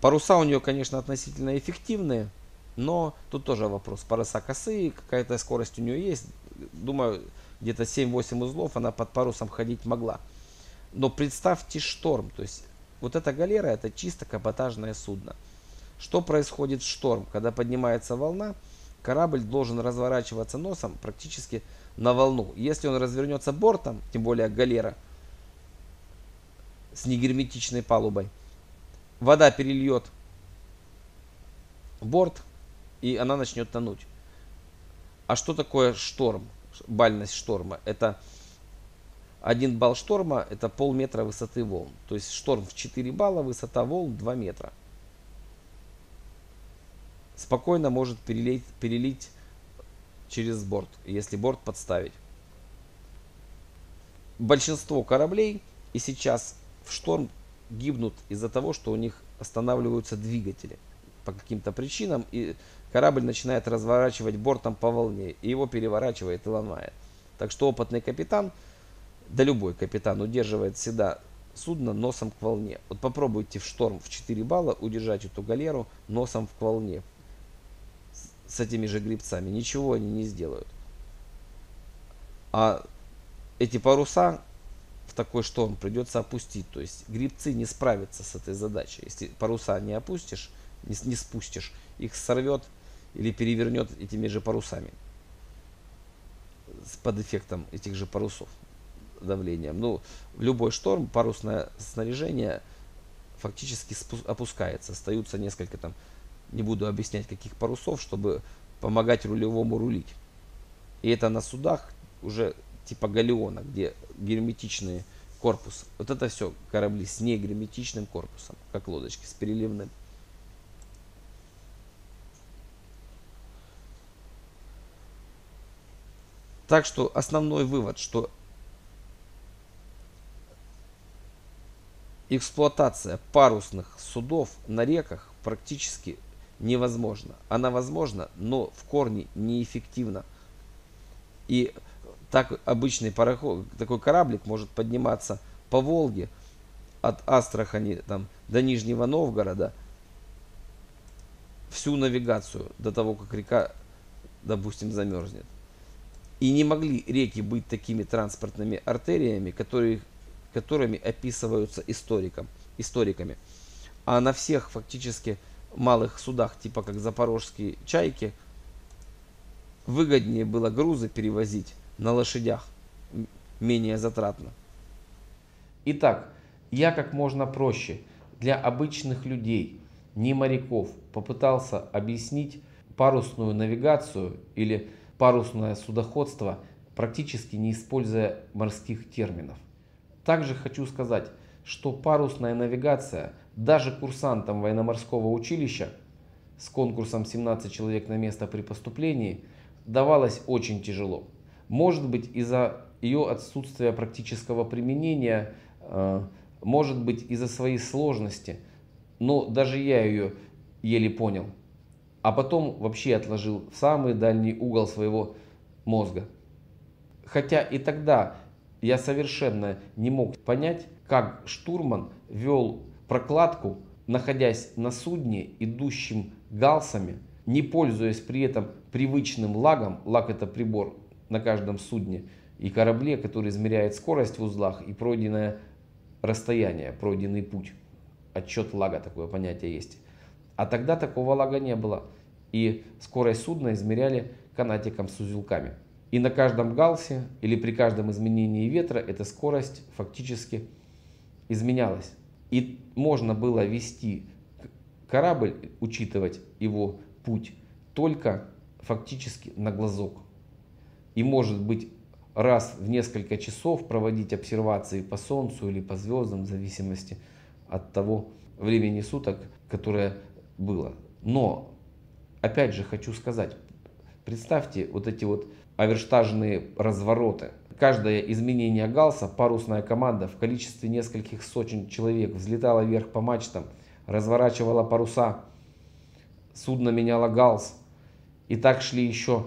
Паруса у нее, конечно, относительно эффективные. Но тут тоже вопрос. Паруса косые, какая-то скорость у нее есть. Думаю, где-то 7-8 узлов она под парусом ходить могла. Но представьте шторм. То есть вот эта галера, это чисто каботажное судно. Что происходит в шторм? Когда поднимается волна, корабль должен разворачиваться носом практически на волну. Если он развернется бортом, тем более галера с негерметичной палубой, вода перельет борт, и она начнет тонуть. А что такое шторм? Бальность шторма. Это один балл шторма, это полметра высоты волн. То есть шторм в 4 балла, высота волн 2 метра. Спокойно может перелить через борт, если борт подставить. Большинство кораблей и сейчас в шторм гибнут из-за того, что у них останавливаются двигатели по каким-то причинам, и корабль начинает разворачивать бортом по волне, и его переворачивает и ломает. Так что опытный капитан, да любой капитан, удерживает всегда судно носом к волне. Вот попробуйте в шторм в 4 балла удержать эту галеру носом к волне с этими же гребцами. Ничего они не сделают. А эти паруса в такой шторм придется опустить. То есть гребцы не справятся с этой задачей. Если паруса не опустишь, не спустишь, их сорвет или перевернет этими же парусами. Под эффектом этих же парусов, давлением. Ну, в любой шторм парусное снаряжение фактически опускается. Остаются несколько там, не буду объяснять каких парусов, чтобы помогать рулевому рулить. И это на судах уже типа галеона, где герметичный корпус. Вот это все корабли с негерметичным корпусом, как лодочки, с переливным. Так что основной вывод, что эксплуатация парусных судов на реках практически невозможна. Она возможна, но в корне неэффективна. И так обычный пароход, такой кораблик может подниматься по Волге от Астрахани там, до Нижнего Новгорода всю навигацию до того, как река, допустим, замерзнет. И не могли реки быть такими транспортными артериями, которыми описываются историками. А на всех фактически малых судах, типа как запорожские чайки, выгоднее было грузы перевозить на лошадях, менее затратно. Итак, я как можно проще для обычных людей, не моряков, попытался объяснить парусную навигацию или парусное судоходство, практически не используя морских терминов. Также хочу сказать, что парусная навигация даже курсантам военно-морского училища с конкурсом 17 человек на место при поступлении давалась очень тяжело. Может быть, из-за ее отсутствия практического применения, может быть, из-за своей сложности, но даже я ее еле понял. А потом вообще отложил в самый дальний угол своего мозга. Хотя и тогда я совершенно не мог понять, как штурман вел прокладку, находясь на судне, идущем галсами, не пользуясь при этом привычным лагом. Лаг — это прибор на каждом судне и корабле, который измеряет скорость в узлах и пройденное расстояние, пройденный путь. Отчет лага, такое понятие есть. А тогда такого лага не было, и скорость судна измеряли канатиком с узелками. И на каждом галсе или при каждом изменении ветра эта скорость фактически изменялась. И можно было вести корабль, учитывать его путь только фактически на глазок. И может быть раз в несколько часов проводить обсервации по солнцу или по звездам, в зависимости от того времени суток, которое было. Но опять же хочу сказать, представьте вот эти вот оверштажные развороты, каждое изменение галса парусная команда в количестве нескольких сотен человек взлетала вверх по мачтам, разворачивала паруса, судно меняло галс. И так шли еще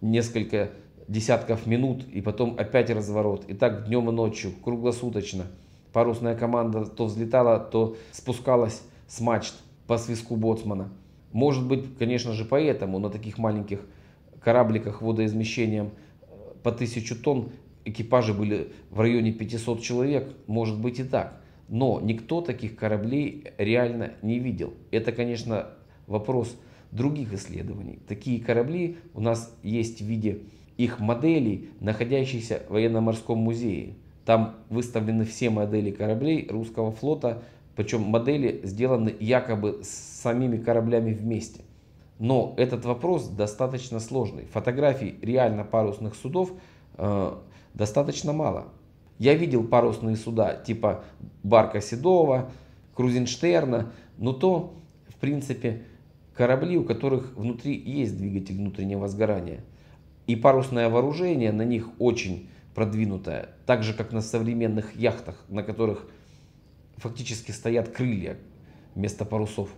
несколько десятков минут, и потом опять разворот. И так днем и ночью, круглосуточно. Парусная команда то взлетала, то спускалась с мачт по свистку боцмана. Может быть, конечно же, поэтому на таких маленьких корабликах водоизмещением по 1000 тонн экипажи были в районе 500 человек. Может быть и так. Но никто таких кораблей реально не видел. Это, конечно, вопрос других исследований. Такие корабли у нас есть в виде их моделей, находящихся в военно-морском музее. Там выставлены все модели кораблей русского флота, причем модели сделаны якобы с самими кораблями вместе. Но этот вопрос достаточно сложный. Фотографий реально парусных судов достаточно мало. Я видел парусные суда типа Барка Седова, Крузенштерна, но то, в принципе, корабли, у которых внутри есть двигатель внутреннего сгорания. И парусное вооружение на них очень продвинутое, так же, как на современных яхтах, на которых фактически стоят крылья вместо парусов.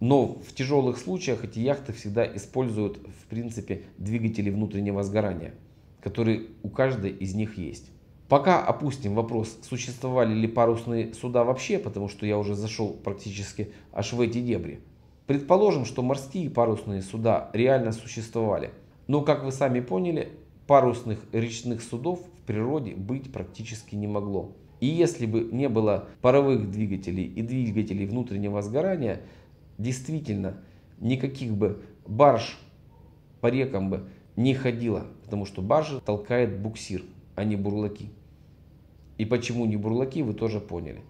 Но в тяжелых случаях эти яхты всегда используют, в принципе, двигатели внутреннего сгорания, которые у каждой из них есть. Пока опустим вопрос, существовали ли парусные суда вообще, потому что я уже зашел практически аж в эти дебри. Предположим, что морские парусные суда реально существовали. Но, как вы сами поняли, парусных речных судов в природе быть практически не могло. И если бы не было паровых двигателей и двигателей внутреннего сгорания, действительно никаких бы барж по рекам бы не ходило, потому что баржи толкает буксир, а не бурлаки. И почему не бурлаки, вы тоже поняли.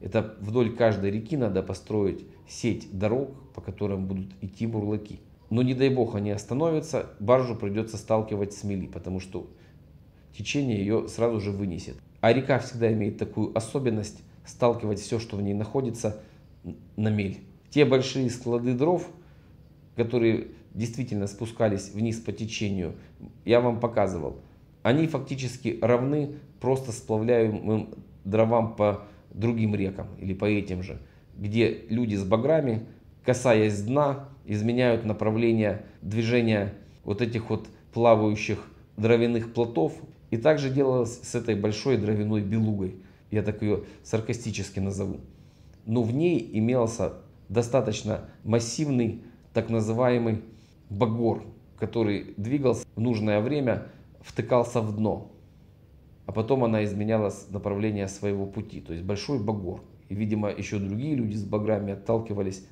Это вдоль каждой реки надо построить сеть дорог, по которым будут идти бурлаки. Но не дай бог они остановятся, баржу придется сталкивать с мели, потому что течение ее сразу же вынесет. А река всегда имеет такую особенность сталкивать все, что в ней находится, на мель. Те большие склады дров, которые действительно спускались вниз по течению, я вам показывал, они фактически равны просто сплавляемым дровам по другим рекам или по этим же, где люди с баграми, касаясь дна, изменяют направление движения вот этих вот плавающих дровяных плотов. И также делалось с этой большой дровяной белугой, я так ее саркастически назову. Но в ней имелся достаточно массивный так называемый багор, который двигался в нужное время, втыкался в дно, а потом она изменяла направление своего пути, то есть большой багор. И, видимо, еще другие люди с баграми отталкивались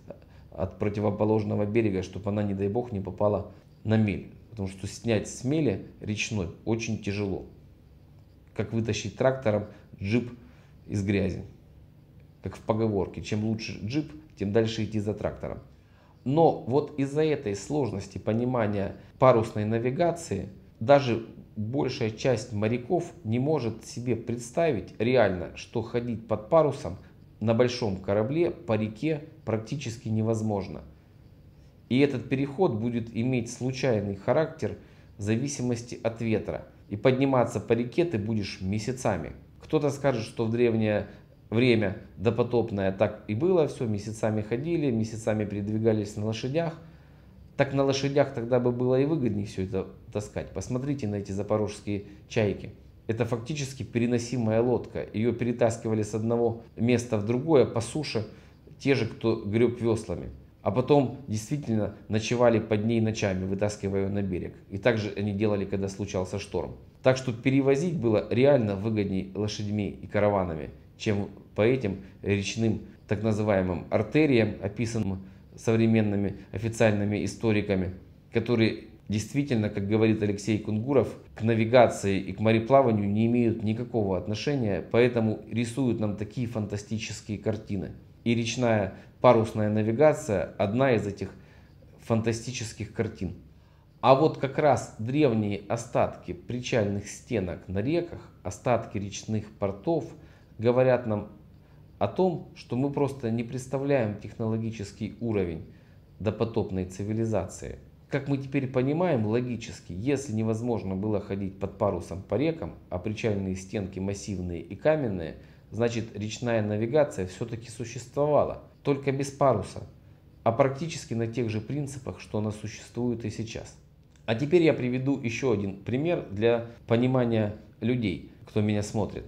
от противоположного берега, чтобы она, не дай бог, не попала на мель. Потому что снять с мели речной очень тяжело. Как вытащить трактором джип из грязи. Как в поговорке, чем лучше джип, тем дальше идти за трактором. Но вот из-за этой сложности понимания парусной навигации, даже большая часть моряков не может себе представить реально, что ходить под парусом на большом корабле по реке практически невозможно. И этот переход будет иметь случайный характер в зависимости от ветра. И подниматься по реке ты будешь месяцами. Кто-то скажет, что в древнее время допотопное так и было, все, месяцами ходили, месяцами передвигались на лошадях. Так на лошадях тогда бы было и выгоднее все это таскать. Посмотрите на эти запорожские чайки. Это фактически переносимая лодка. Ее перетаскивали с одного места в другое по суше те же, кто греб веслами. А потом действительно ночевали под ней ночами, вытаскивая ее на берег. И так же они делали, когда случался шторм. Так что перевозить было реально выгоднее лошадьми и караванами, чем по этим речным так называемым артериям, описанным современными официальными историками, которые действительно, как говорит Алексей Кунгуров, к навигации и к мореплаванию не имеют никакого отношения, поэтому рисуют нам такие фантастические картины. И речная парусная навигация – одна из этих фантастических картин. А вот как раз древние остатки причальных стенок на реках, остатки речных портов говорят нам о том, что мы просто не представляем технологический уровень допотопной цивилизации. Как мы теперь понимаем, логически, если невозможно было ходить под парусом по рекам, а причальные стенки массивные и каменные, значит речная навигация все-таки существовала, только без паруса, а практически на тех же принципах, что она существует и сейчас. А теперь я приведу еще один пример для понимания людей, кто меня смотрит.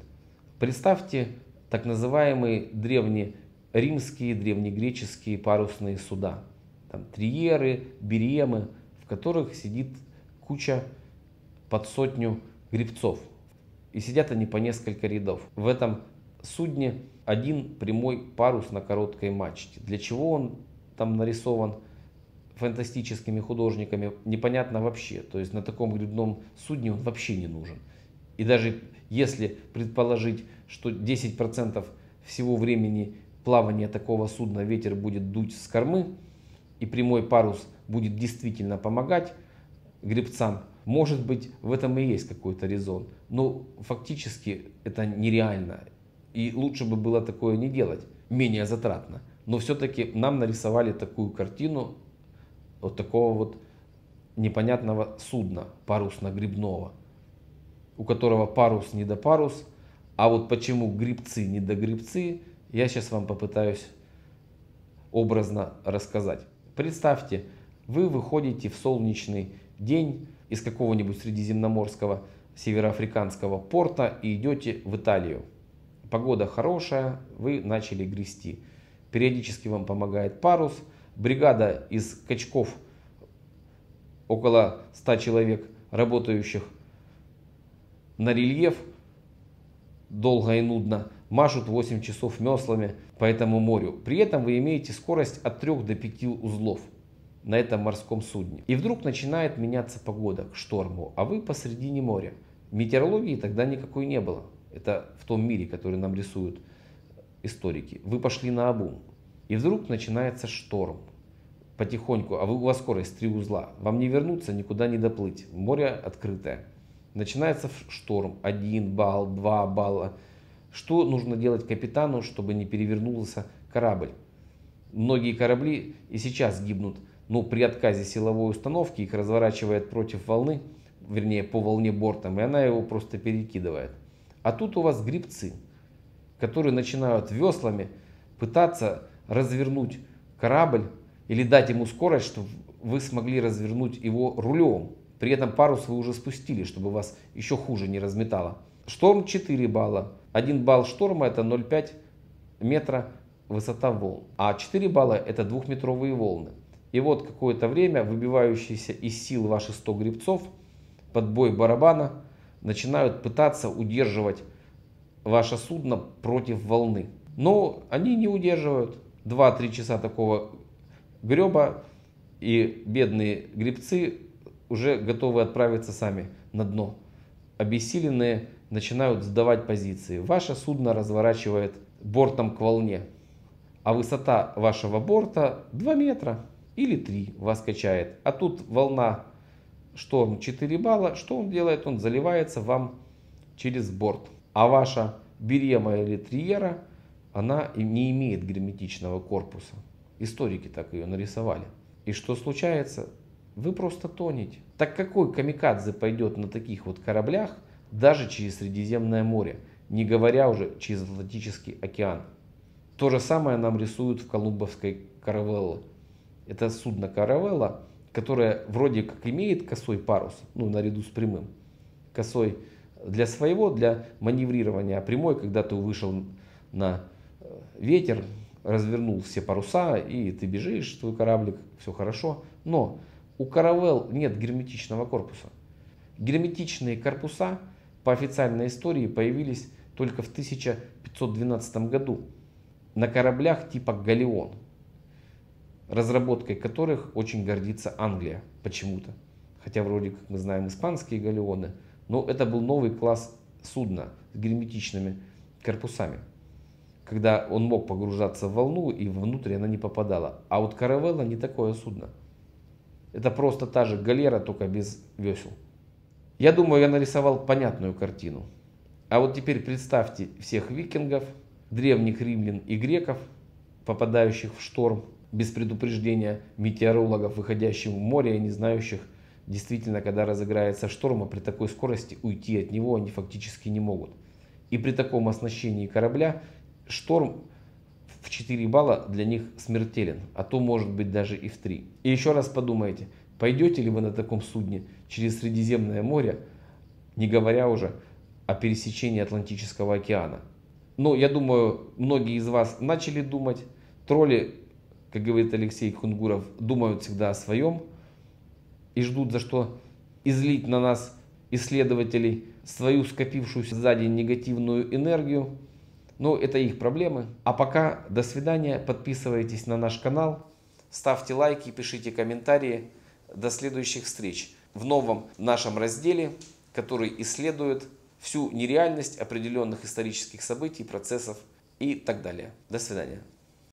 Представьте так называемые древнеримские, древнегреческие парусные суда. Там триеры, беремы, в которых сидит куча под сотню гребцов. И сидят они по несколько рядов. В этом судне один прямой парус на короткой мачте. Для чего он там нарисован фантастическими художниками, непонятно вообще. То есть на таком грибном судне он вообще не нужен. И даже если предположить, что 10% всего времени плавания такого судна ветер будет дуть с кормы, и прямой парус будет действительно помогать гребцам, может быть, в этом и есть какой-то резон. Но фактически это нереально. И лучше бы было такое не делать, менее затратно. Но все-таки нам нарисовали такую картину вот такого вот непонятного судна парусно-гребного, у которого парус не до парус. А вот почему гребцы не до гребцы, я сейчас вам попытаюсь образно рассказать. Представьте, вы выходите в солнечный день из какого-нибудь средиземноморского североафриканского порта и идете в Италию. Погода хорошая, вы начали грести. Периодически вам помогает парус. Бригада из качков, около 100 человек, работающих на рельеф, долго и нудно, машут 8 часов веслами по этому морю. При этом вы имеете скорость от 3 до 5 узлов на этом морском судне. И вдруг начинает меняться погода к шторму, а вы посредине моря. Метеорологии тогда никакой не было. Это в том мире, который нам рисуют историки. Вы пошли наобум. И вдруг начинается шторм. Потихоньку, у вас скорость 3 узла. Вам не вернуться, никуда не доплыть. Море открытое. Начинается шторм. 1 балл, 2 балла. Что нужно делать капитану, чтобы не перевернулся корабль? Многие корабли и сейчас гибнут, но при отказе силовой установки их разворачивает против волны, вернее по волне бортом, и она его просто перекидывает. А тут у вас гребцы, которые начинают веслами пытаться развернуть корабль или дать ему скорость, чтобы вы смогли развернуть его рулем. При этом парус вы уже спустили, чтобы вас еще хуже не разметало. Шторм 4 балла. 1 балл шторма — это 0,5 метра высота волн. А 4 балла — это 2-метровые волны. И вот какое-то время выбивающиеся из сил ваши 100 гребцов под бой барабана начинают пытаться удерживать ваше судно против волны. Но они не удерживают. 2-3 часа такого греба, и бедные гребцы уже готовы отправиться сами на дно. Обессиленные начинают сдавать позиции. Ваше судно разворачивает бортом к волне, а высота вашего борта 2 метра или 3 вас качает. А тут волна, шторм 4 балла. Что он делает? Он заливается вам через борт. А ваша берема или триера, она не имеет герметичного корпуса. Историки так ее нарисовали. И что случается? Вы просто тонете. Так какой камикадзе пойдет на таких вот кораблях, даже через Средиземное море, не говоря уже через Атлантический океан? То же самое нам рисуют в колумбовской каравелле. Это судно каравелла, которое вроде как имеет косой парус, ну наряду с прямым. Косой для своего, для маневрирования, а прямой, когда ты вышел на ветер, развернул все паруса, и ты бежишь, твой кораблик, все хорошо. Но у каравелл нет герметичного корпуса. Герметичные корпуса по официальной истории появились только в 1512 году на кораблях типа «Галеон», разработкой которых очень гордится Англия почему-то. Хотя вроде как мы знаем испанские галеоны, но это был новый класс судна с герметичными корпусами, когда он мог погружаться в волну и внутрь она не попадала. А вот каравелла не такое судно. Это просто та же галера, только без весел. Я думаю, я нарисовал понятную картину. А вот теперь представьте всех викингов, древних римлян и греков, попадающих в шторм, без предупреждения метеорологов, выходящим в море и не знающих, действительно, когда разыграется шторм, а при такой скорости уйти от него они фактически не могут. И при таком оснащении корабля шторм в 4 балла для них смертелен, а то может быть даже и в 3. И еще раз подумайте, пойдете ли вы на таком судне через Средиземное море, не говоря уже о пересечении Атлантического океана. Но я думаю, многие из вас начали думать. Тролли, как говорит Алексей Кунгуров, думают всегда о своем и ждут, за что излить на нас, исследователей, свою скопившуюся за день негативную энергию. Но это их проблемы. А пока до свидания. Подписывайтесь на наш канал, ставьте лайки, пишите комментарии. До следующих встреч в новом нашем разделе, который исследует всю нереальность определенных исторических событий, процессов и так далее. До свидания.